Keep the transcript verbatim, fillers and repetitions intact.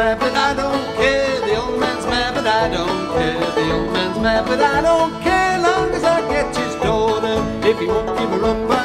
mad, but I don't care. The old man's mad, but I don't care. The old man's mad, but I don't care. Long as I get his daughter, if he won't give her up.